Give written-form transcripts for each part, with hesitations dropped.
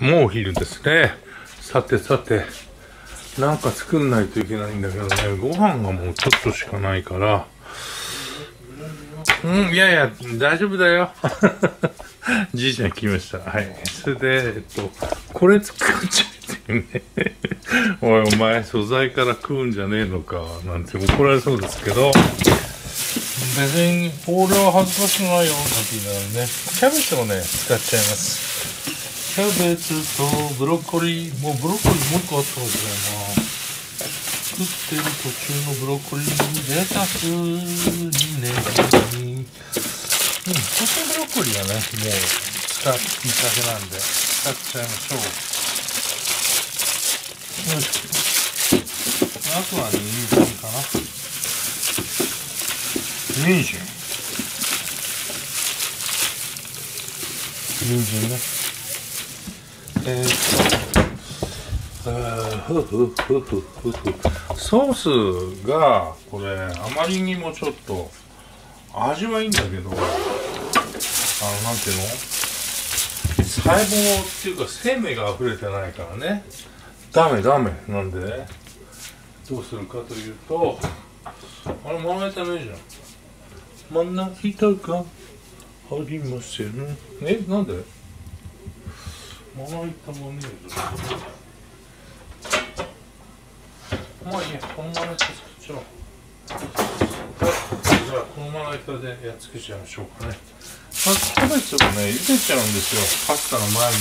もうお昼ですね。さてさて、なんか作んないといけないんだけどね、ご飯がもうちょっとしかないから。うん、いやいや、大丈夫だよ。じいちゃん来ました。はい。それで、これ作っちゃってね。おい、お前、素材から食うんじゃねえのか、なんて怒られそうですけど。別に、ボールは恥ずかしくないよ、なんて言いながらね。キャベツをね、使っちゃいます。キャベツとブロッコリー、もうブロッコリーもう一個あったわけだよな。作ってる途中のブロッコリーにレタスにネギに、途中ブロッコリーはね、もう使っていいだけなんで使っちゃいましょう。よいしょ。あとは人参かな。人参。人参ね。ソースがこれあまりにもちょっと味はいいんだけど、なんていうの、細胞っていうか生命が溢れてないからね、ダメなんで、ね、どうするかというと、あれまな板ないじゃん。まな板がありませんね。え、なんでまな板もねえぞ。まあいいや、このまな板作っちゃおう。じゃあこのまな板でやっつけちゃいましょうかね。まずキャベツをね、茹でちゃうんですよ、パスタの前に。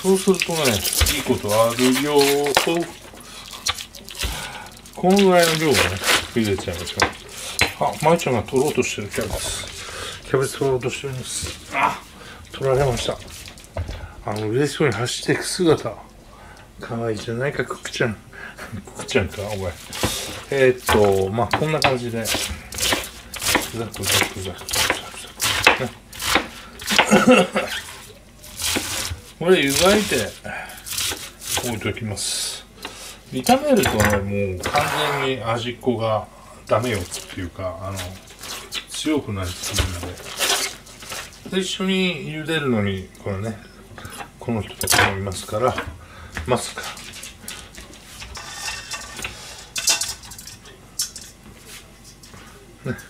そうするとね、いいことあるよーと、このぐらいの量をね、茹でちゃいましょう。あ、まいちゃんが取ろうとしてるキャベツ。キャベツ取ろうとしてるんです。あ、取られました。嬉しそうに走っていく姿。可愛いじゃないか、ククちゃん。くっちゃうか、お前。まあこんな感じで、ザクザク。これ、湯がいて、置いときます。炒めるとね、もう完全に味っこがダメよっていうか、強くなりすぎるので。で、一緒に茹でるのに、これね、この人とかもいますから、まさか。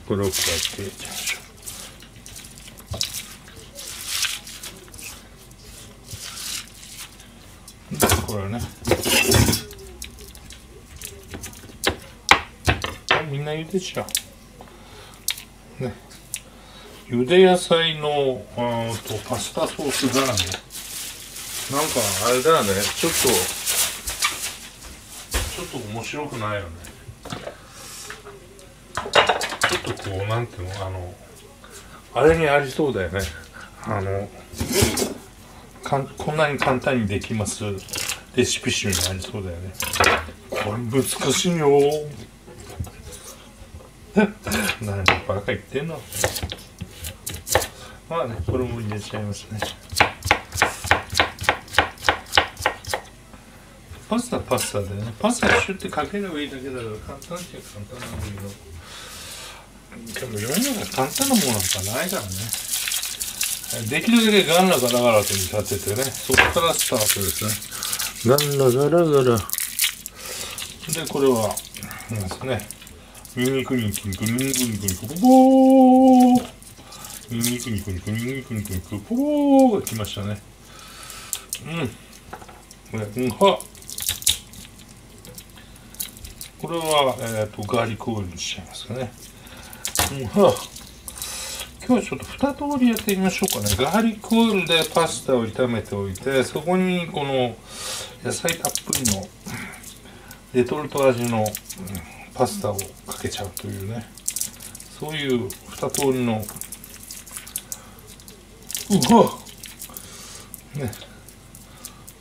これを加えていきましょう。これをね、みんな茹でちゃうね。茹で野菜のパスタソースだらね、なんかあれだよね、ちょっと面白くないよね。こう、なんていうの、あれにありそうだよね。こんなに簡単にできますレシピ集にありそうだよね。これ難しいよ。何バカ言ってんの。まあね、これも入れちゃいますね。パスタでね、パスタシュッてかければいいだけだから簡単っちゃ簡単なんだけど。でも世の中簡単なものなんかないからね。できるだけガンラガラガラと見立ててね、そこからスタートですね。で、これは、ですね、ニンニクが来ましたね。これは、ガーリックオイルにしちゃいますかね。今日ちょっと2通りやってみましょうかね。ガーリックオイルでパスタを炒めておいて、そこにこの野菜たっぷりのレトルト味のパスタをかけちゃうというね、そういう2通りのね。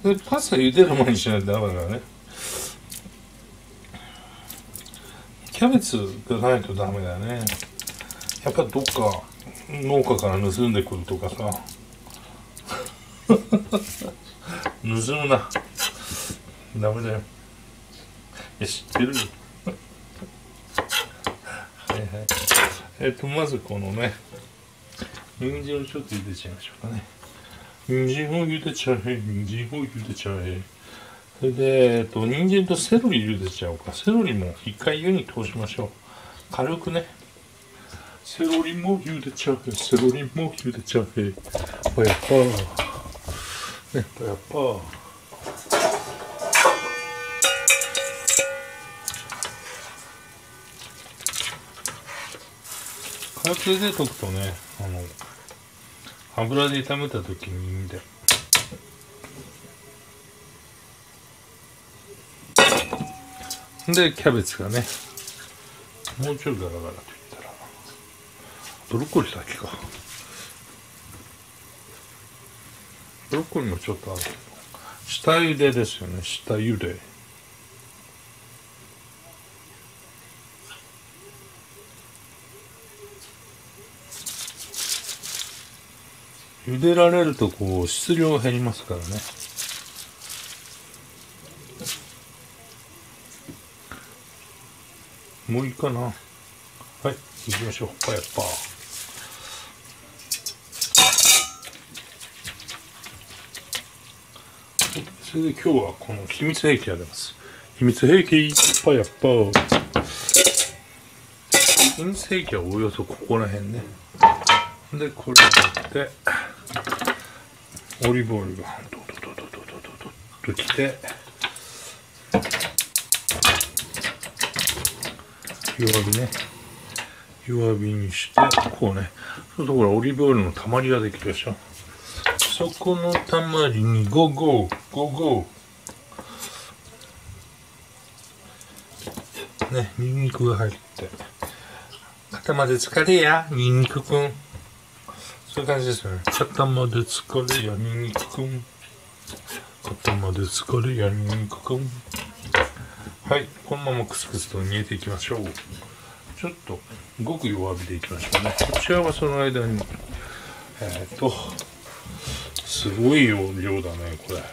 で、パスタ茹でる前にしないとダメだからね。キャベツがないとダメだよね。やっぱどっか農家から盗んでくるとかさ。盗むな。ダメだよ。いや、知ってるよ。まずこのね、人参をちょっと茹でちゃいましょうかね。人参を茹でちゃえ、人参を茹でちゃえ。それで、人参とセロリ茹でちゃおうか。セロリも一回湯に通しましょう。軽くね。セロリも茹でちゃえ、セロリも茹でちゃえ。ほやっぱ。ね、ほやっぱ。こうやって溶くとね、油で炒めた時にいいんだよ。で、キャベツがね、もうちょいガラガラといったら、ブロッコリー先か。ブロッコリーもちょっとあるけど、下茹でですよね、下茹で。茹でられるとこう質量減りますからね。もういいかな。はい、行きましょう。パヤッパー。それで今日はこの秘密兵器やります。秘密兵器パヤッパー。秘密兵器はおおよそここら辺ね。でこれを持って。オリーブオイルがドドドドドドドドときて、弱火ね、弱火にしてこうね、そうするとほらオリーブオイルのたまりができるでしょ。そこのたまりにゴーゴーゴーゴーね、にんにくが入って、肩まで疲れやにんにくくん、そういう感じですよね。肩まで疲れやにんにくくん、肩まで疲れやにんにくくん。はい、このままクスクスと煮えていきましょう。ちょっとごく弱火でいきましょうね。こちらはその間にすごい量だねこれ。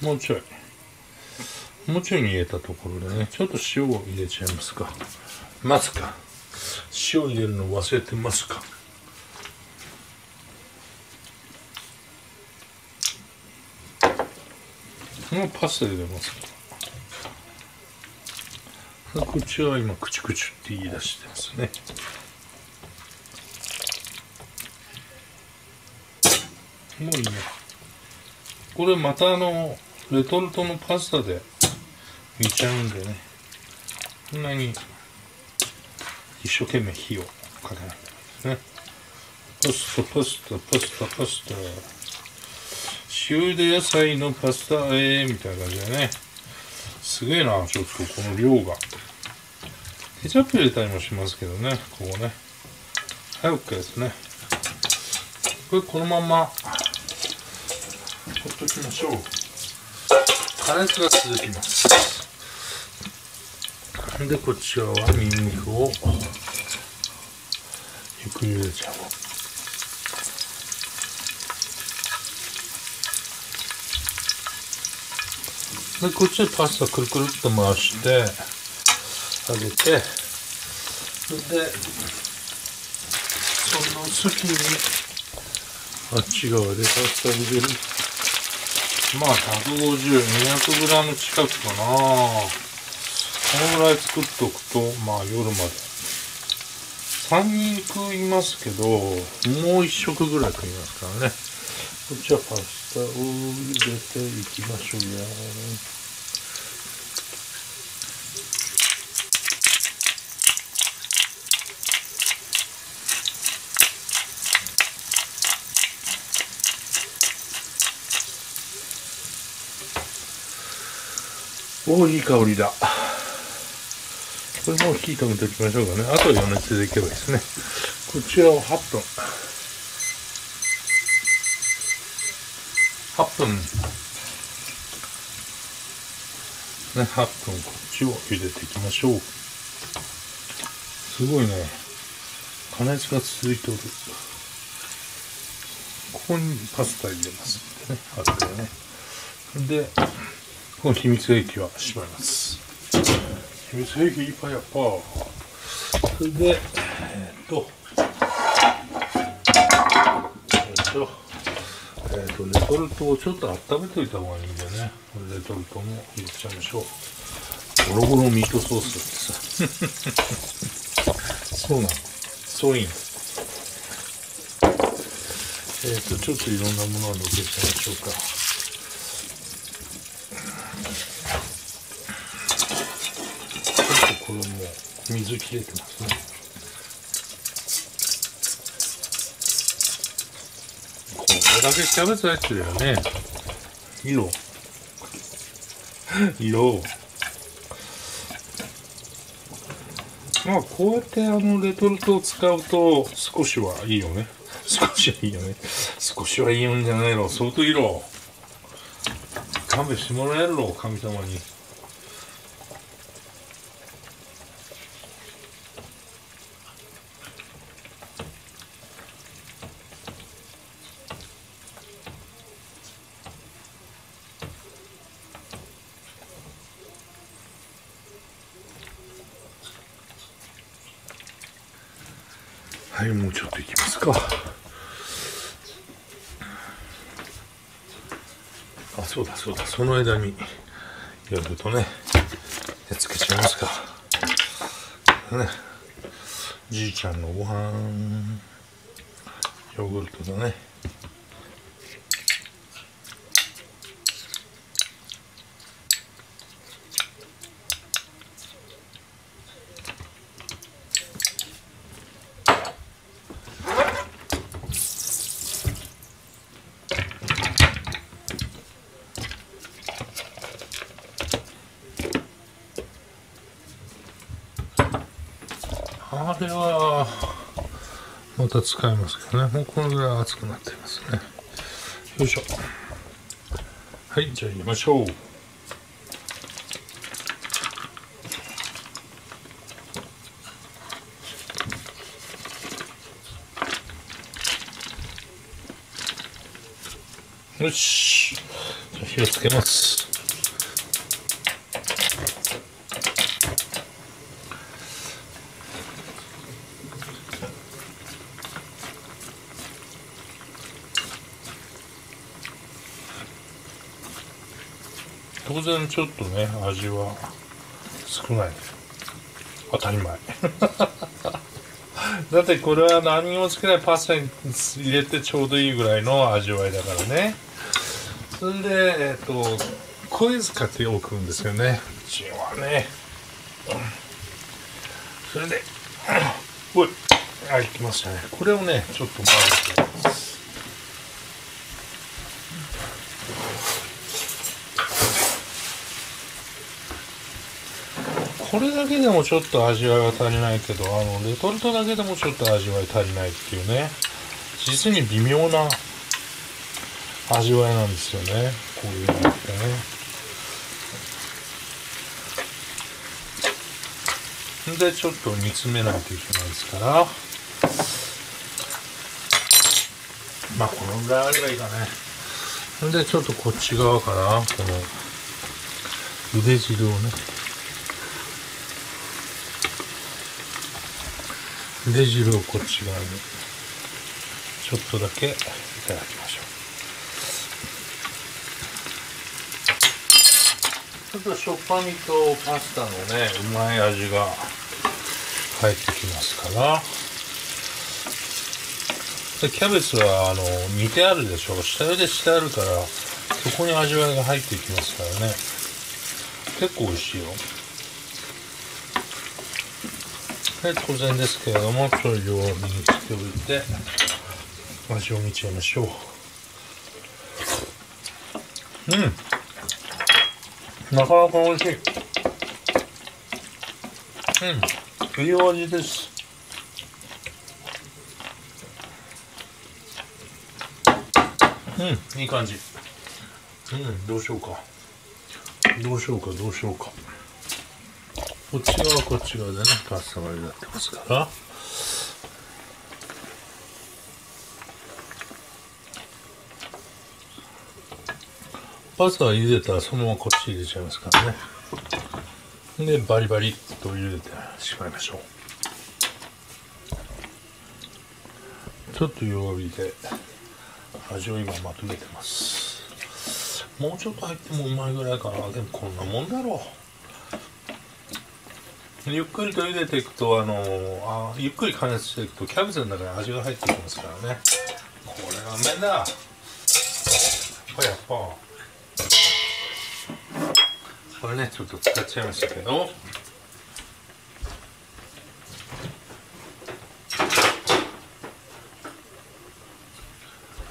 もうちょい煮えたところでね、ちょっと塩を入れちゃいますか。ますか、塩入れるの忘れてますか。このパスタ入れますか。こっちは今クチュクチュって言い出してますね。もういいね。これまたレトルトのパスタで煮ちゃうんでね、こんなに一生懸命火をかけないとね。パスタパスタパスタパスタ、塩で野菜のパスタみたいな感じでね。すげえな、ちょっとこの量が。ケチャップ入れたりもしますけどね、ここね。はい、 OK ですね。これこのままほっときましょう。加熱が続きます。でこちらはニンニクをゆっくり入れちゃおう。でこっちでパスタくるくるっと回してあげて、それでその隙にあっち側でパスタ入れる。まあ150、200g 近くかな。このぐらい作っとくと、まあ夜まで。3人食いますけど、もう1食ぐらい食いますからね。こっちはパスタを入れていきましょうよ。おー、いい香りだ。これもう火止めておきましょうかね。あとは余熱でいけばいいですね。こちらを8分。8分こっちを茹でていきましょう。すごいね。加熱が続いておる。こここにパスタ入れますんでね、後でね。で、この秘密兵器はしまいます。秘密兵器いっぱいやっぱ。それで、レトルトをちょっと温めておいた方がいいんでね、レトルトも入れちゃいましょう。ゴロゴロミートソースだってさ。そうなの。そういいの。ちょっといろんなものをのっけちゃいましょうか。ちょっとこれも水切れてますね。だけキャベツ入ってるよね。色。まあこうやってレトルトを使うと少しはいいよね。少しはいいよんじゃないの。相当色。勘弁してもらえるの、神様に。はい、もうちょっといきますか。あ、そうだそうだ、その間にやるとね、やっつけちゃいますかね。じいちゃんのご飯、ヨーグルトだね。あれはまた使いますけどね。もうこのぐらい熱くなっていますね。よいしょ。はい、じゃあ入れましょう。よし、じゃあ火をつけます。当然ちょっとね、味は少ない。当たり前。だってこれは何もつけないパスタに入れてちょうどいいぐらいの味わいだからね。それで、コイズ買っておくんですよね。うちはね。それで、おい、あ、いきましたね。これをね、ちょっと混ぜてみます。これだけでもちょっと味わいは足りないけど、レトルトだけでもちょっと味わい足りないっていうね、実に微妙な味わいなんですよね、こういうのってね。で、ちょっと煮詰めないといけないですから、まあこのぐらいあればいいかね。で、ちょっとこっち側からこの茹で汁をね、で汁をこっち側にちょっとだけいただきましょう。ちょっとしょっぱみとパスタのね、うまい味が入ってきますから。でキャベツは煮てあるでしょ、下茹でしてあるから、そこに味わいが入っていきますからね。結構美味しいよ。当然ですけれども、これを両面にしておいて味を見ちゃいましょう。うん、なかなか美味しい。うん、いいお味です。うん、いい感じ。うん、どうしようか。こっち側はこっち側でね、パスタ割りになってますから。パスタは茹でたらそのままこっち入れちゃいますからね。でバリバリっと茹でてしまいましょう。ちょっと弱火で味を今まとめてます。もうちょっと入ってもうまいぐらいかな。でもこんなもんだろう。ゆっくりと茹でていくとゆっくり加熱していくとキャベツの中に味が入ってきますからね。これは麺だ。やっぱこれね、ちょっと使っちゃいましたけど、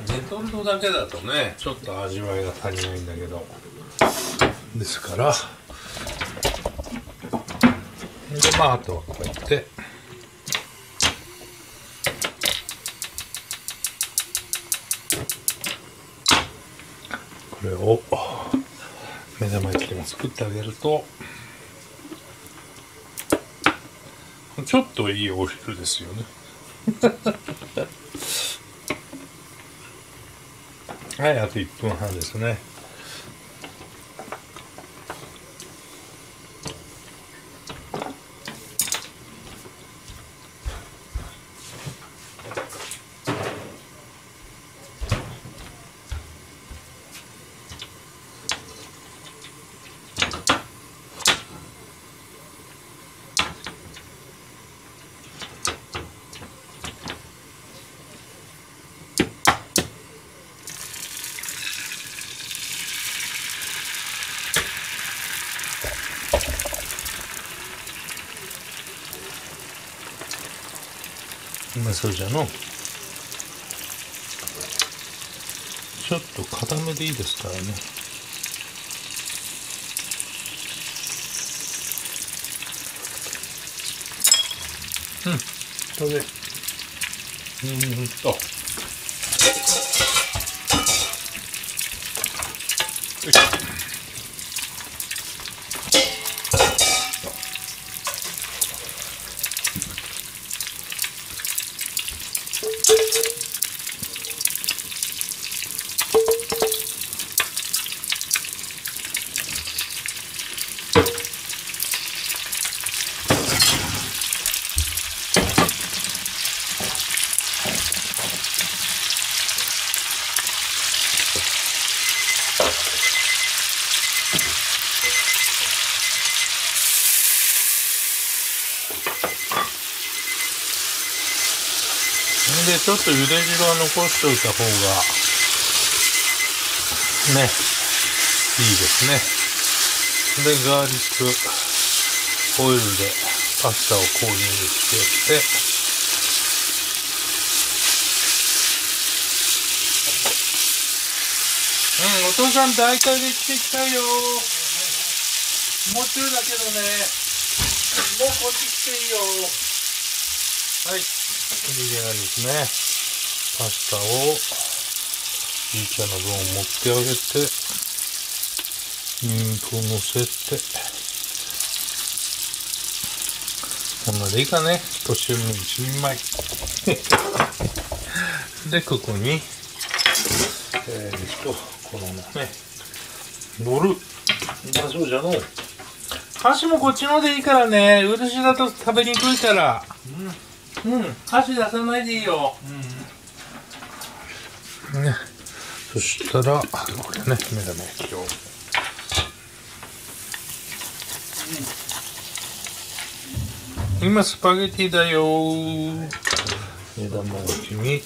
レトルトだけだとねちょっと味わいが足りないんだけど、ですからで、あとはこうやってこれを目玉焼きでも作ってあげるとちょっといいお昼ですよね。はい、あと1分半ですね。それじゃのちょっと固めでいいですからね。うん、それでちょっと茹で汁は残しておいた方がね、いいですね。で、ガーリックオイルでパスタをコーティングしていって、お父さん大体で切ってきたよ。もうちょいだけどね、もうこっち来ていいよ。はい。これでですね、パスタをいい茶の分を持ってあげて、ニンニクをのせて、こんなでいいかね。年寄りの一人前。で、ここに、このね、乗る。まあそうじゃのう。箸もこっちのでいいからね。漆だと食べにくいから。うん箸出さないでいいよ。ね、そしたらこれね、目玉焼きを。今スパゲティだよ。目玉焼きに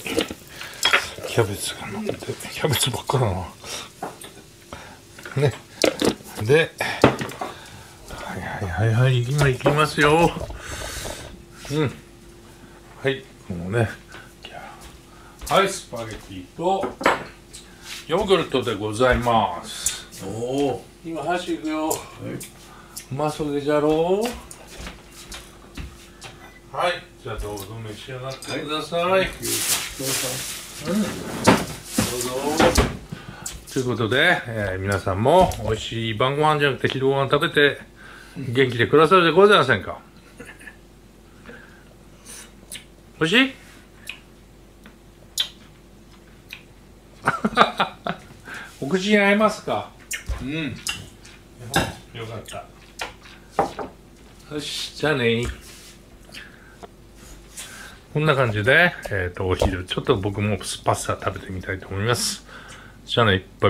キャベツが乗って、キャベツばっかだな。ね、で、はい、今いきますよ。はい、このね、はい、スパゲティとヨーグルトでございます。おお、今箸いくよ。うまそうでじゃろう。はい、じゃあどうぞ召し上がってください。どうぞ。ということで、皆さんも美味しい晩ご飯じゃなくて昼ご飯食べて元気でくださるでございませんか。おいしい？お口に合いますか？うん、よかった。よし、じゃあね。こんな感じで、お昼ちょっと僕もパスタ食べてみたいと思います。じゃあね、バイバイ。